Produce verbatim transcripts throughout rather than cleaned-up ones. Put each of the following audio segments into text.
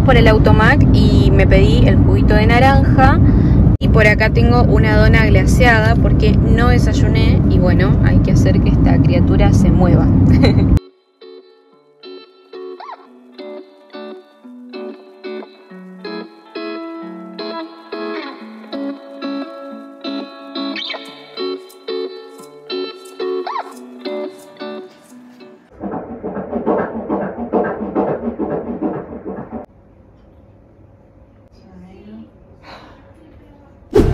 Pasamos por el automac y me pedí el juguito de naranja. Y por acá tengo una dona glaseada porque no desayuné. Y bueno, hay que hacer que esta criatura se mueva.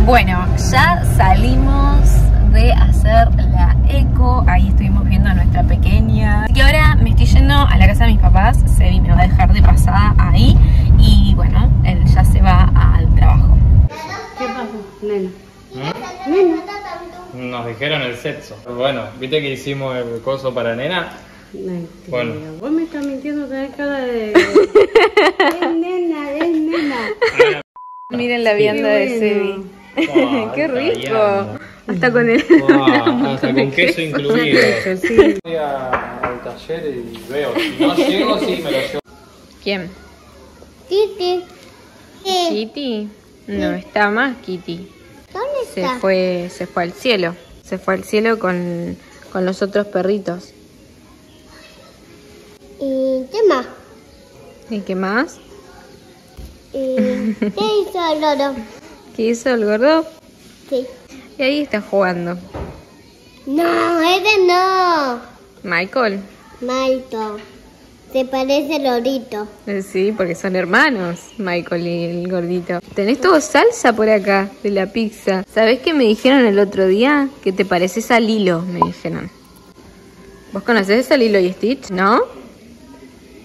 Bueno, ya salimos de hacer la eco. Ahí estuvimos viendo a nuestra pequeña. Así que ahora me estoy yendo a la casa de mis papás. Sebi me va a dejar de pasada ahí. Y bueno, él ya se va al trabajo. ¿Qué pasó, nena? ¿Eh? Nos dijeron el sexo. Bueno, ¿viste que hicimos el coso para nena? Mentira. Bueno. Vos me estás mintiendo, tenés cara de... Es nena, es nena. Miren la vianda de Sebi. Oh, ¡qué rico! Callando. Hasta con el... Oh, hasta con queso incluido. Sí. Voy a, al taller y veo. Si no llego, sí me lo llevo. ¿Quién? Kitty. ¿Kitty? No, está más Kitty. ¿Dónde está? Se fue, se fue al cielo. Se fue al cielo con, con los otros perritos. ¿Y qué más? ¿Y qué más? ¿Y qué hizo el loro? ¿Qué hizo el gordo? Sí. Y ahí está jugando. No, ese no. Michael. Michael. Se parece el lorito. Sí, porque son hermanos, Michael y el gordito. Tenés todo salsa por acá de la pizza. ¿Sabés qué me dijeron el otro día? Que te pareces a Lilo, me dijeron. ¿Vos conocés a Lilo y Stitch? ¿No?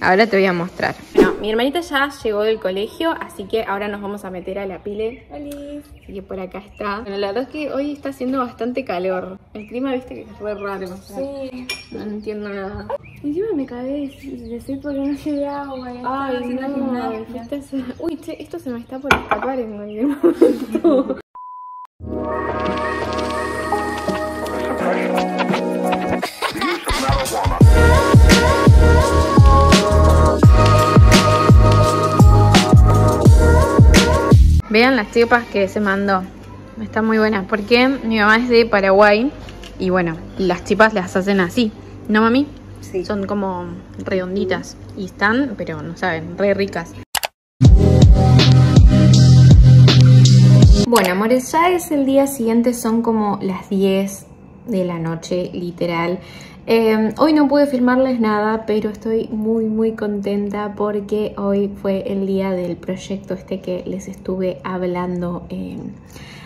Ahora te voy a mostrar. Bueno, mi hermanita ya llegó del colegio, así que ahora nos vamos a meter a la pile. Hola. Así que por acá está. Bueno, la verdad es que hoy está haciendo bastante calor. El clima, viste, que es re raro. Sí. No, no entiendo nada. Encima me cagué de sed porque no llevé agua. Ay, haciendo no. Gimnasia. Estás... Uy, che, esto se me está por escapar en cualquier momento. Vean las tripas que se mandó. Están muy buenas. Porque mi mamá es de Paraguay. Y bueno, las tripas las hacen así. ¿No, mami? Sí. Son como redonditas. Y están, pero no saben, re ricas. Bueno, amores, ya es el día siguiente. Son como las diez de la noche, literal. Eh, hoy no pude filmarles nada, pero estoy muy muy contenta porque hoy fue el día del proyecto este que les estuve hablando. Eh,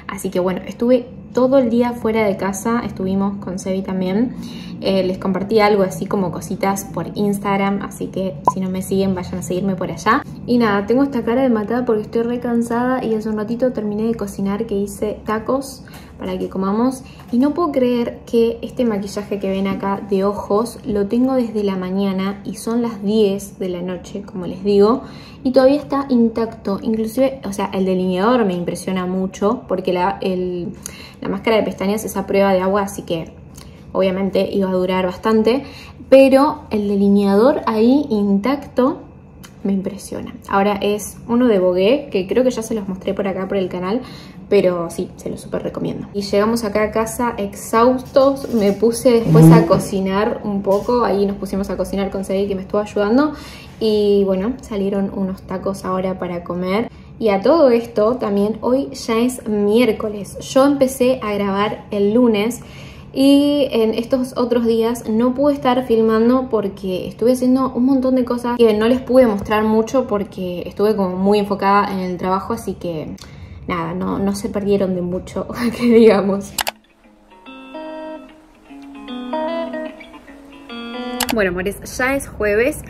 así que bueno, estuve todo el día fuera de casa, estuvimos con Sebi también. Eh, les compartí algo así como cositas por Instagram, así que si no me siguen vayan a seguirme por allá. Y nada, tengo esta cara de matada porque estoy re cansada y hace un ratito terminé de cocinar, que hice tacos para que comamos. Y no puedo creer que este maquillaje que ven acá de ojos lo tengo desde la mañana y son las diez de la noche, como les digo, y todavía está intacto. Inclusive, o sea, el delineador me impresiona mucho porque la, el, la máscara de pestañas es a prueba de agua, así que obviamente iba a durar bastante. Pero el delineador ahí intacto me impresiona. Ahora es uno de Bogué, que creo que ya se los mostré por acá por el canal, pero sí, se los súper recomiendo. Y llegamos acá a casa exhaustos. Me puse después a cocinar un poco. Ahí nos pusimos a cocinar con Sebi, que me estuvo ayudando. Y bueno, salieron unos tacos ahora para comer. Y a todo esto también hoy ya es miércoles. Yo empecé a grabar el lunes. Y en estos otros días no pude estar filmando porque estuve haciendo un montón de cosas que no les pude mostrar mucho porque estuve como muy enfocada en el trabajo, así que nada, no, no se perdieron de mucho, que digamos. Bueno, amores, ya es jueves.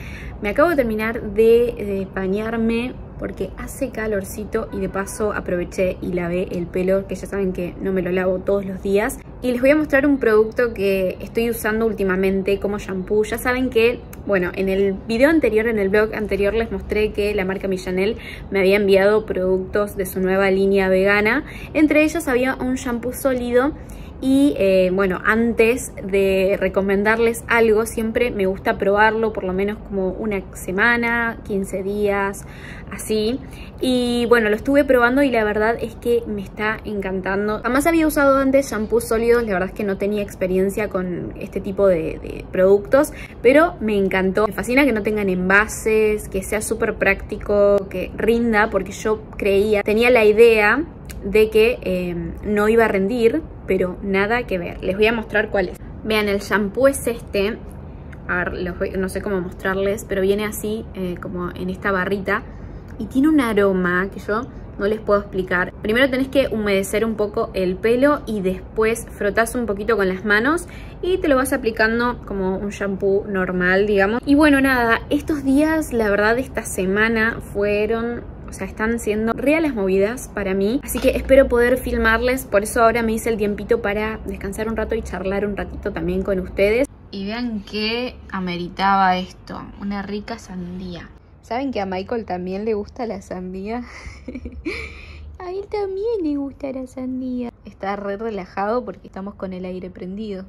Me acabo de terminar de, de bañarme porque hace calorcito y de paso aproveché y lavé el pelo, que ya saben que no me lo lavo todos los días. Y les voy a mostrar un producto que estoy usando últimamente como shampoo. Ya saben que, bueno, en el video anterior, en el vlog anterior les mostré que la marca Millanel me había enviado productos de su nueva línea vegana. Entre ellos había un shampoo sólido. Y eh, bueno, antes de recomendarles algo, siempre me gusta probarlo por lo menos como una semana, quince días, así. Y bueno, lo estuve probando y la verdad es que me está encantando. Jamás había usado antes shampoos sólidos, la verdad es que no tenía experiencia con este tipo de, de productos, pero me encantó. Me fascina que no tengan envases, que sea súper práctico, que rinda, porque yo creía, tenía la idea de que eh, no iba a rendir, pero nada que ver. Les voy a mostrar cuál es. Vean, el shampoo es este. A ver, los voy, no sé cómo mostrarles, pero viene así, eh, como en esta barrita. Y tiene un aroma que yo no les puedo explicar. Primero tenés que humedecer un poco el pelo y después frotás un poquito con las manos y te lo vas aplicando como un shampoo normal, digamos. Y bueno, nada, estos días, la verdad, esta semana fueron... O sea, están siendo reales movidas para mí. Así que espero poder filmarles. Por eso ahora me hice el tiempito para descansar un rato y charlar un ratito también con ustedes. Y vean que ameritaba esto. Una rica sandía. ¿Saben que a Michael también le gusta la sandía? A él también le gusta la sandía. Está re relajado porque estamos con el aire prendido.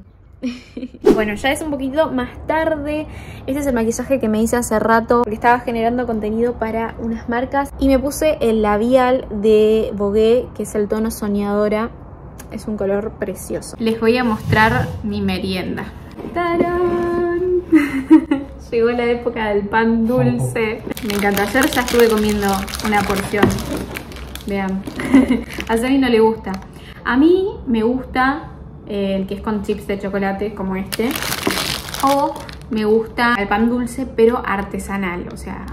Bueno, ya es un poquito más tarde. Este es el maquillaje que me hice hace rato, porque estaba generando contenido para unas marcas y me puse el labial de Bogué, que es el tono Soñadora. Es un color precioso. Les voy a mostrar mi merienda. ¡Tarán! Llegó la época del pan dulce. Me encanta, ayer ya estuve comiendo una porción. Vean. A Sebi no le gusta. A mí me gusta el que es con chips de chocolate, como este. O me gusta el pan dulce, pero artesanal. O sea,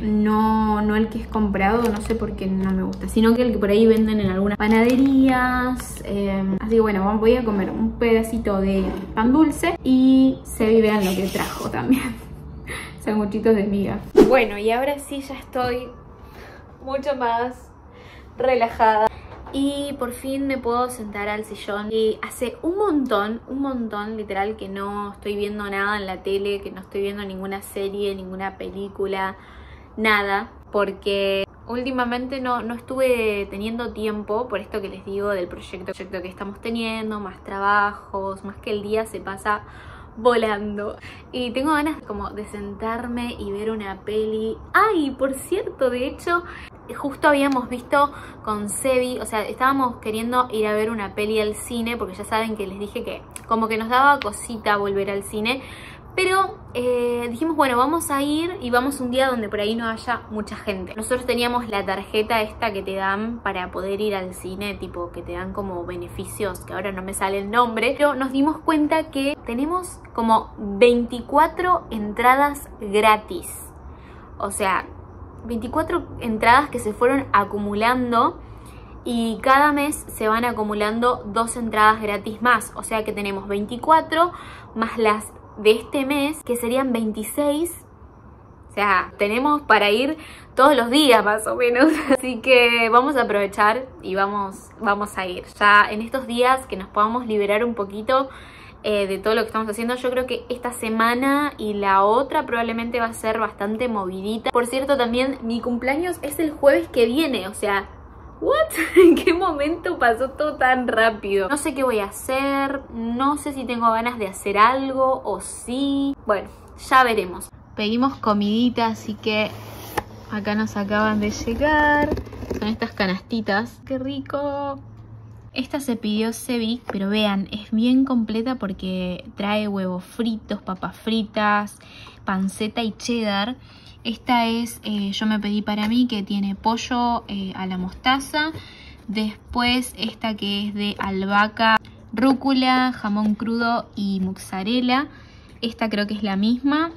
no, no el que es comprado, no sé por qué no me gusta, sino que el que por ahí venden en algunas panaderías. eh, Así que bueno, voy a comer un pedacito de pan dulce. Y se vean lo que trajo también. Sanguchitos de miga. Bueno, y ahora sí ya estoy mucho más relajada y por fin me puedo sentar al sillón. Y hace un montón, un montón literal que no estoy viendo nada en la tele, que no estoy viendo ninguna serie, ninguna película, nada, porque últimamente no, no estuve teniendo tiempo por esto que les digo del proyecto, proyecto que estamos teniendo, más trabajos, más que el día se pasa volando. Y tengo ganas como de sentarme y ver una peli. Ay, por cierto, de hecho, justo habíamos visto con Sebi, o sea, estábamos queriendo ir a ver una peli al cine, porque ya saben que les dije que como que nos daba cosita volver al cine. Pero eh, dijimos, bueno, vamos a ir y vamos un día donde por ahí no haya mucha gente. Nosotros teníamos la tarjeta esta que te dan para poder ir al cine, tipo que te dan como beneficios, que ahora no me sale el nombre. Pero nos dimos cuenta que tenemos como veinticuatro entradas gratis. O sea, veinticuatro entradas que se fueron acumulando. Y cada mes se van acumulando dos entradas gratis más. O sea que tenemos veinticuatro más las de este mes, que serían veintiséis. O sea, tenemos para ir todos los días más o menos. Así que vamos a aprovechar y vamos, vamos a ir. Ya en estos días que nos podamos liberar un poquito eh, de todo lo que estamos haciendo. Yo creo que esta semana y la otra probablemente va a ser bastante movidita. Por cierto, también mi cumpleaños es el jueves que viene. O sea, ¿what? ¿En qué momento pasó todo tan rápido? No sé qué voy a hacer, no sé si tengo ganas de hacer algo o sí. Bueno, ya veremos. Pedimos comidita, así que acá nos acaban de llegar. Son estas canastitas. ¡Qué rico! Esta se pidió Sebi, pero vean, es bien completa porque trae huevos fritos, papas fritas, panceta y cheddar. Esta es, eh, yo me pedí para mí, que tiene pollo eh, a la mostaza. Después esta que es de albahaca, rúcula, jamón crudo y mozzarella. Esta creo que es la misma.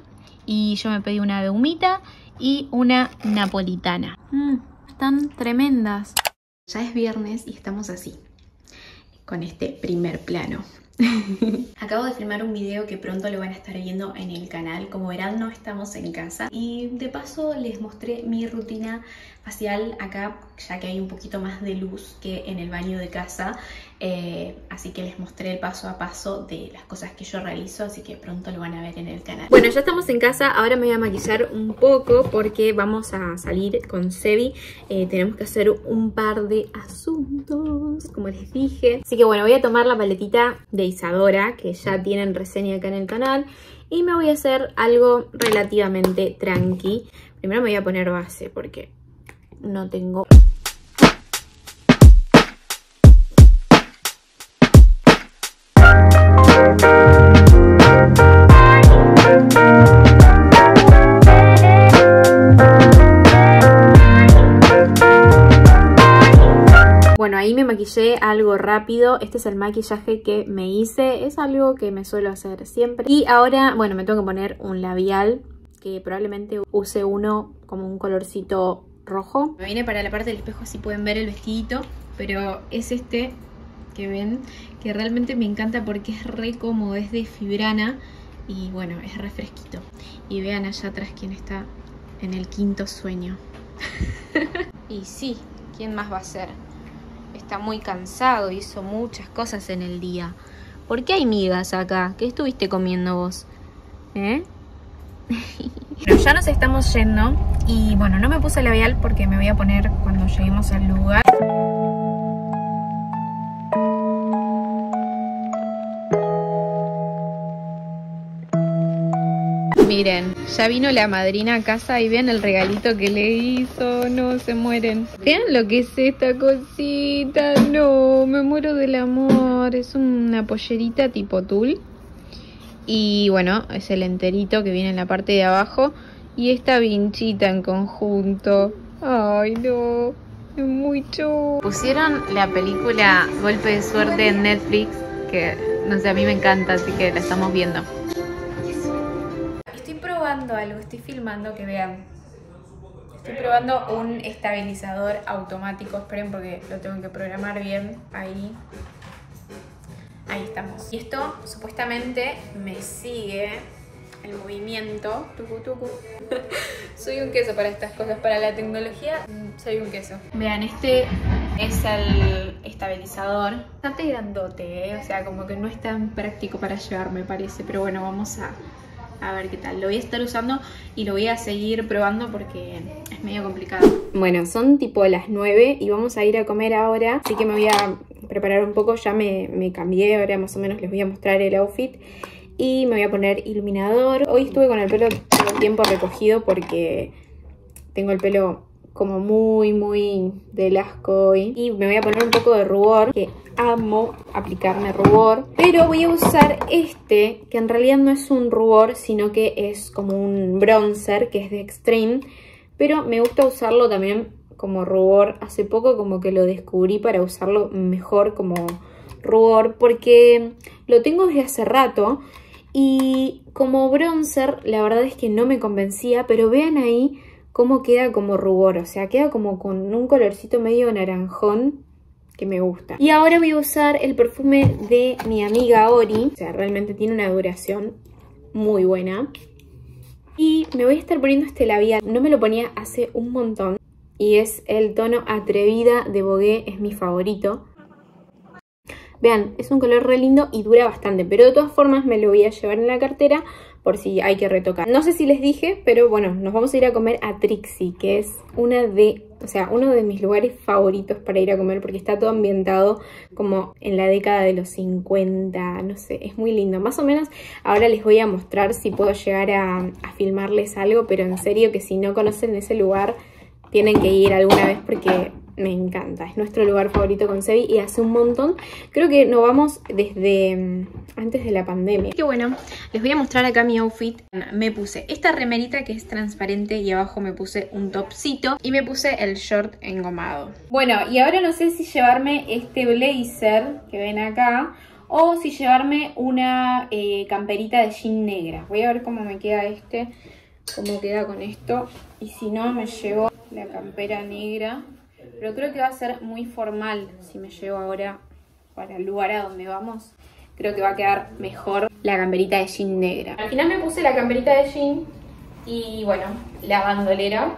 Y yo me pedí una de humita y una napolitana. Mm, están tremendas. Ya es viernes y estamos así, con este primer plano. Acabo de filmar un video que pronto lo van a estar viendo en el canal. Como verán, no estamos en casa. Y de paso les mostré mi rutina facial acá, ya que hay un poquito más de luz que en el baño de casa. Eh, así que les mostré el paso a paso de las cosas que yo realizo, así que pronto lo van a ver en el canal. Bueno, ya estamos en casa, ahora me voy a maquillar un poco porque vamos a salir con Sebi. eh, Tenemos que hacer un par de asuntos, como les dije. Así que bueno, voy a tomar la paletita de Isadora, que ya tienen reseña acá en el canal, y me voy a hacer algo relativamente tranqui. Primero me voy a poner base porque no tengo... Bueno, ahí me maquillé algo rápido. Este es el maquillaje que me hice. Es algo que me suelo hacer siempre. Y ahora, bueno, me tengo que poner un labial, que probablemente use uno como un colorcito rojo. Me vine para la parte del espejo, así pueden ver el vestidito, pero es este que ven, que realmente me encanta porque es re cómodo, es de fibrana y bueno, es re fresquito. Y vean allá atrás quién está en el quinto sueño. Y sí, ¿quién más va a ser? Está muy cansado, hizo muchas cosas en el día. ¿Por qué hay migas acá? ¿Qué estuviste comiendo vos? ¿Eh? Bueno, ya nos estamos yendo. Y bueno, no me puse labial porque me voy a poner cuando lleguemos al lugar. Miren, ya vino la madrina a casa y vean el regalito que le hizo. No, se mueren. Vean lo que es esta cosita. No, me muero del amor. Es una pollerita tipo tul. Y bueno, es el enterito que viene en la parte de abajo. Y esta vinchita en conjunto. Ay, no. Es muy chulo. Pusieron la película Golpe de Suerte en Netflix, que no sé, a mí me encanta, así que la estamos viendo. Algo, estoy filmando, que vean, estoy probando un estabilizador automático, esperen porque lo tengo que programar bien. Ahí, ahí estamos. Y esto supuestamente me sigue el movimiento. Tucu, tucu. Soy un queso para estas cosas, para la tecnología soy un queso. Vean, este es el estabilizador, bastante grandote, ¿eh? O sea, como que no es tan práctico para llevar, me parece, pero bueno, vamos a a ver qué tal. Lo voy a estar usando y lo voy a seguir probando porque es medio complicado. Bueno, son tipo las nueve y vamos a ir a comer ahora. Así que me voy a preparar un poco. Ya me, me cambié, ahora más o menos les voy a mostrar el outfit. Y me voy a poner iluminador. Hoy estuve con el pelo todo el tiempo recogido porque tengo el pelo como muy, muy del asco hoy. Y me voy a poner un poco de rubor, que amo aplicarme rubor. Pero voy a usar este, que en realidad no es un rubor, sino que es como un bronzer, que es de Extreme. Pero me gusta usarlo también como rubor. Hace poco como que lo descubrí para usarlo mejor como rubor, porque lo tengo desde hace rato. Y como bronzer, la verdad es que no me convencía, pero vean ahí cómo queda como rubor, o sea, queda como con un colorcito medio naranjón que me gusta. Y ahora voy a usar el perfume de mi amiga Ori, o sea, realmente tiene una duración muy buena. Y me voy a estar poniendo este labial, no me lo ponía hace un montón, y es el tono Atrevida de Bogué, es mi favorito. Vean, es un color re lindo y dura bastante, pero de todas formas me lo voy a llevar en la cartera por si hay que retocar. No sé si les dije, pero bueno, nos vamos a ir a comer a Trixie, que es una de, o sea, uno de mis lugares favoritos para ir a comer porque está todo ambientado como en la década de los cincuenta, no sé, es muy lindo. Más o menos ahora les voy a mostrar si puedo llegar a, a filmarles algo, pero en serio que si no conocen ese lugar tienen que ir alguna vez porque me encanta. Es nuestro lugar favorito con Sebi y hace un montón. Creo que nos vamos desde antes de la pandemia. Que bueno, les voy a mostrar acá mi outfit. Me puse esta remerita que es transparente y abajo me puse un topcito y me puse el short engomado. Bueno, y ahora no sé si llevarme este blazer que ven acá o si llevarme una eh, camperita de jean negra. Voy a ver cómo me queda este, cómo queda con esto. Y si no, me llevo la campera negra. Pero creo que va a ser muy formal si me llevo ahora para el lugar a donde vamos. Creo que va a quedar mejor la camperita de jean negra. Al final me puse la camperita de jean y bueno, la bandolera.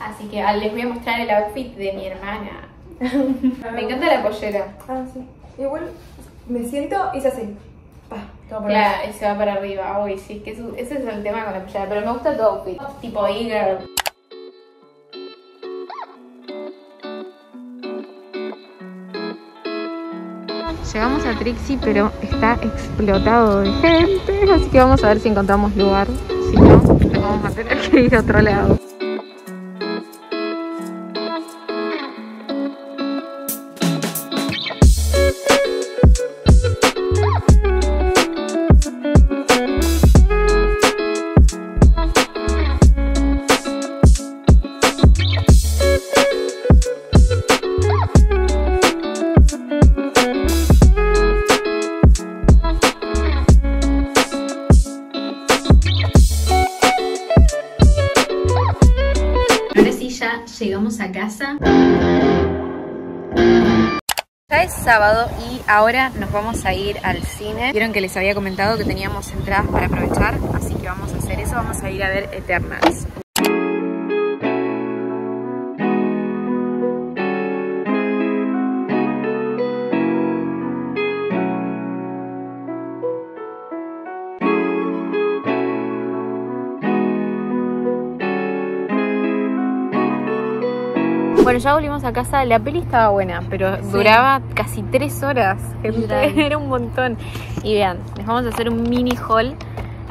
Así que les voy a mostrar el outfit de mi hermana. Me encanta la pollera. Ah, sí. Igual me siento y se hace. Claro, y se va para arriba. Uy, sí, que eso, ese es el tema con la pollera. Pero me gusta tu outfit. Tipo e-girl. Llegamos a Trixie, pero está explotado de gente. Así que vamos a ver si encontramos lugar. Si no, vamos a tener que ir a otro lado. Llegamos a casa. Ya es sábado y ahora nos vamos a ir al cine. Vieron que les había comentado que teníamos entradas para aprovechar, así que vamos a hacer eso. Vamos a ir a ver Eternals. Bueno, ya volvimos a casa, la peli estaba buena, pero sí. Duraba casi tres horas, gente. Era un montón. Y vean, les vamos a hacer un mini haul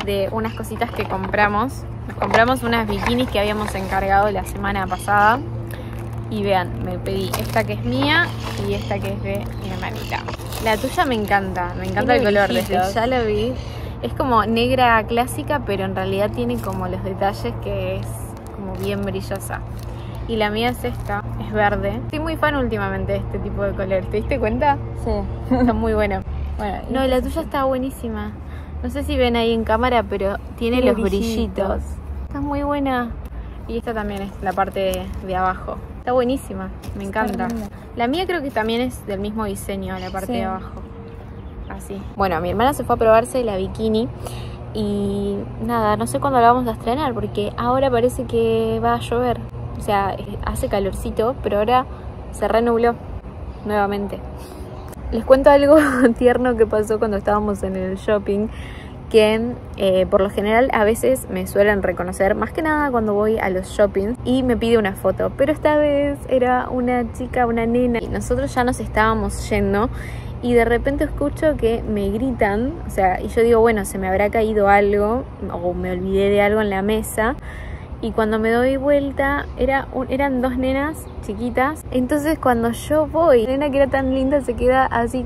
de unas cositas que compramos. Nos compramos unas bikinis que habíamos encargado la semana pasada. Y vean, me pedí esta que es mía y esta que es de mi hermanita. La tuya me encanta, me encanta el color, desde ya lo vi. Es como negra clásica, pero en realidad tiene como los detalles que es como bien brillosa. Y la mía es esta, es verde. Estoy muy fan últimamente de este tipo de color, ¿te diste cuenta? Sí. Está muy bueno. Bueno, y... No, la tuya está buenísima. No sé si ven ahí en cámara, pero tiene los brillitos. brillitos. Está muy buena. Y esta también es la parte de abajo. Está buenísima, me encanta. La mía creo que también es del mismo diseño, la parte sí. de abajo. Así. Bueno, mi hermana se fue a probarse la bikini. Y nada, no sé cuándo la vamos a estrenar, porque ahora parece que va a llover. O sea, hace calorcito, pero ahora se renubló nuevamente. Les cuento algo tierno que pasó cuando estábamos en el shopping, que eh, por lo general a veces me suelen reconocer, más que nada cuando voy a los shoppings, y me pide una foto. Pero esta vez era una chica, una nena, y nosotros ya nos estábamos yendo, y de repente escucho que me gritan, o sea, y yo digo, bueno, se me habrá caído algo, o me olvidé de algo en la mesa. Y cuando me doy vuelta, era un, eran dos nenas chiquitas. Entonces cuando yo voy, la nena que era tan linda se queda así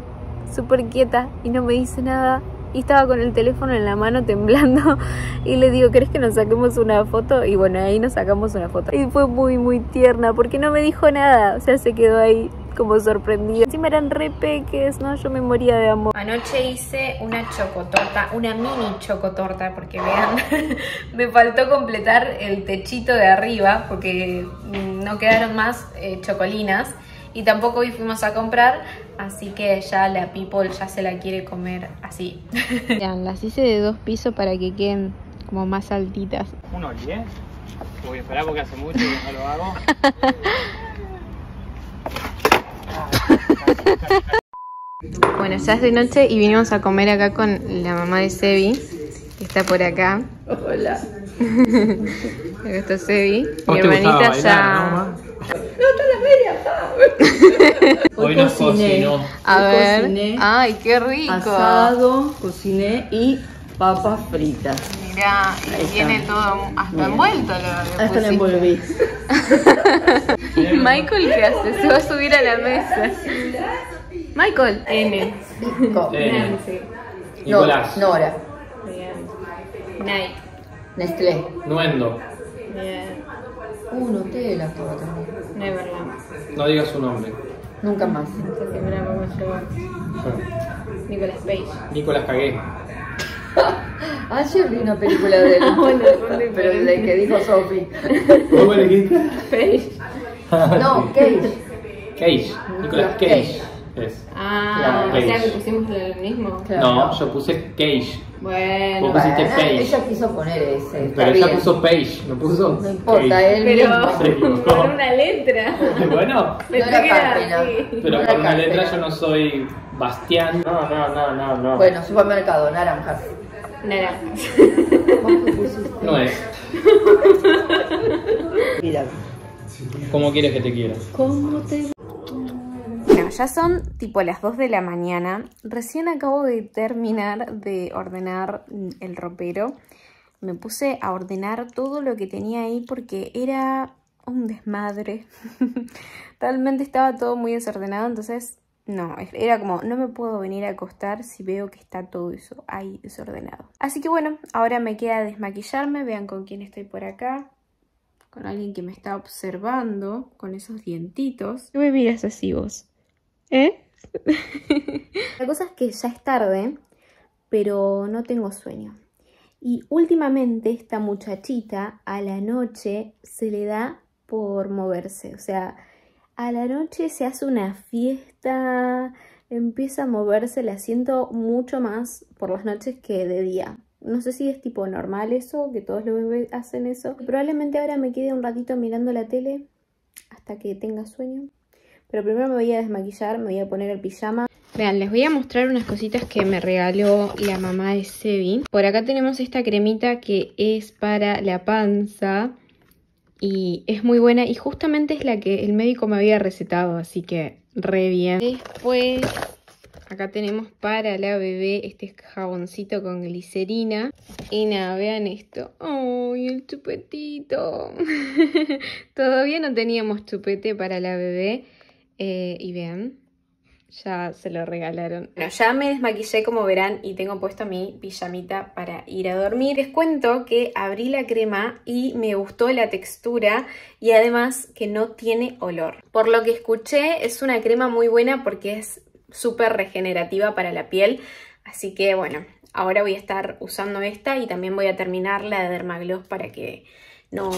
súper quieta y no me dice nada. Y estaba con el teléfono en la mano temblando. Y le digo, ¿querés que nos saquemos una foto? Y bueno, ahí nos sacamos una foto. Y fue muy muy tierna porque no me dijo nada. O sea, se quedó ahí como sorprendida. Encima eran re peques, ¿no? Yo me moría de amor. Anoche hice una chocotorta, una mini chocotorta, porque vean, me faltó completar el techito de arriba porque no quedaron más eh, chocolinas. Y tampoco hoy fuimos a comprar, así que ya la people ya se la quiere comer así. Vean, las hice de dos pisos para que queden como más altitas. Uno diez, porque esperá porque hace mucho que no lo hago. Bueno, ya es de noche y vinimos a comer acá con la mamá de Sebi, que está por acá. Hola. Acá está Sebi. Mi hermanita ya... No, todas las medias. Hoy nos cocinó. A ver. Cociné, ay, qué rico. Asado, cociné y papas fritas. Mirá, y tiene todo hasta Mirá. envuelto. Lo hasta lo envolví. ¿Y Michael qué hace? Se va a subir a la mesa. Michael. N. Nico. Nicolás. Nora. Night. Nestlé. Nuendo. Bien. Uno tela estaba también. Neverland. No digas su nombre. Nunca más. Nicolas Page. Nicolas Cagué. Ayer vi una película de él. Pero de que dijo Sophie. ¿Cómo le dijiste? Page. No, Cage. Cage. Nicolas Cage. Ah, o sea que pusimos lo mismo. No, yo puse Cage. Bueno, vos pusiste para, Page. Ella quiso poner ese. Pero ella puso Page, no puso. No importa, Page. Él pero con una letra. Bueno, me no la parte, no. Pero no con una letra no. Yo no soy Bastián. No, no, no, no, no. Bueno, supermercado, naranjas. Naranjas. ¿Vos qué pusiste? No es. Mira. ¿Cómo quieres que te quiera? ¿Cómo te? Ya son tipo las dos de la mañana, recién acabo de terminar de ordenar el ropero. Me puse a ordenar todo lo que tenía ahí porque era un desmadre. Realmente estaba todo muy desordenado, entonces no, era como no me puedo venir a acostar si veo que está todo eso ahí desordenado. Así que bueno, ahora me queda desmaquillarme, vean con quién estoy por acá. Con alguien que me está observando con esos dientitos. No me miras así vos. ¿Eh? La cosa es que ya es tarde, pero no tengo sueño. Y últimamente esta muchachita a la noche se le da por moverse. O sea, a la noche se hace una fiesta, empieza a moverse. La siento mucho más por las noches que de día. No sé si es tipo normal eso, que todos los bebés hacen eso. Probablemente ahora me quede un ratito mirando la tele hasta que tenga sueño. Pero primero me voy a desmaquillar, me voy a poner el pijama. Vean, les voy a mostrar unas cositas que me regaló la mamá de Sebi. Por acá tenemos esta cremita que es para la panza. Y es muy buena y justamente es la que el médico me había recetado, así que re bien. Después, acá tenemos para la bebé este jaboncito con glicerina. Y nada, vean esto. ¡Ay, oh, el chupetito! Todavía no teníamos chupete para la bebé. Eh, y vean, ya se lo regalaron. Bueno, ya me desmaquillé como verán y tengo puesto mi pijamita para ir a dormir. Les cuento que abrí la crema y me gustó la textura y además que no tiene olor. Por lo que escuché, es una crema muy buena porque es súper regenerativa para la piel. Así que bueno, ahora voy a estar usando esta y también voy a terminar la de Dermagloss para que... No,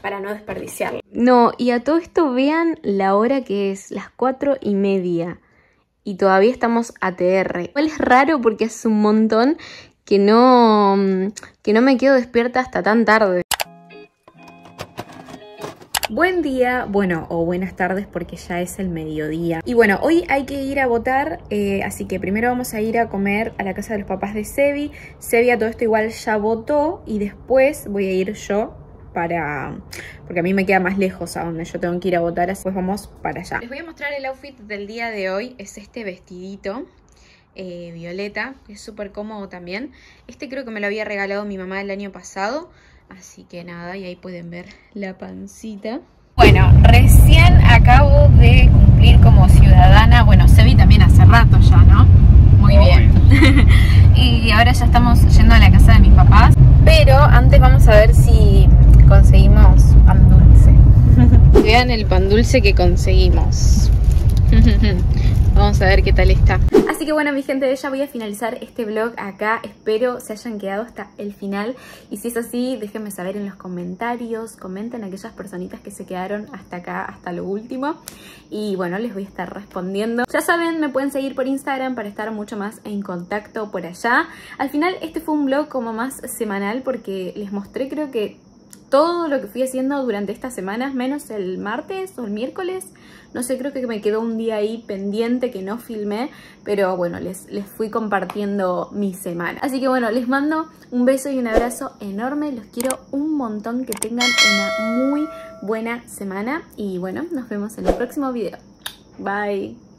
para no desperdiciarlo. No, y a todo esto vean la hora que es, las cuatro y media. Y todavía estamos A T R. Igual es raro porque hace un montón que no, que no me quedo despierta hasta tan tarde. Buen día, bueno, o buenas tardes porque ya es el mediodía. Y bueno, hoy hay que ir a votar, eh, así que primero vamos a ir a comer a la casa de los papás de Sebi. Sebi a todo esto igual ya votó y después voy a ir yo. Para... porque a mí me queda más lejos a donde yo tengo que ir a votar, así pues vamos para allá. Les voy a mostrar el outfit del día de hoy. Es este vestidito eh, violeta, que es súper cómodo también. Este creo que me lo había regalado mi mamá el año pasado, así que nada, y ahí pueden ver la pancita. Bueno, recién acabo de cumplir como ciudadana. Bueno, Sebi también hace rato ya, ¿no? Muy bien. Y ahora ya estamos yendo a la casa de mis papás. Pero antes vamos a ver si... conseguimos pan dulce. Vean el pan dulce que conseguimos. Vamos a ver qué tal está. Así que bueno, mi gente, ya voy a finalizar este vlog acá. Espero se hayan quedado hasta el final. Y si es así, déjenme saber en los comentarios. Comenten aquellas personitas que se quedaron hasta acá, hasta lo último. Y bueno, les voy a estar respondiendo. Ya saben, me pueden seguir por Instagram para estar mucho más en contacto por allá. Al final, este fue un vlog como más semanal porque les mostré, creo que todo lo que fui haciendo durante estas semanas, menos el martes o el miércoles. No sé, creo que me quedó un día ahí pendiente que no filmé. Pero bueno, les, les fui compartiendo mi semana. Así que bueno, les mando un beso y un abrazo enorme. Los quiero un montón, que tengan una muy buena semana. Y bueno, nos vemos en el próximo video. Bye.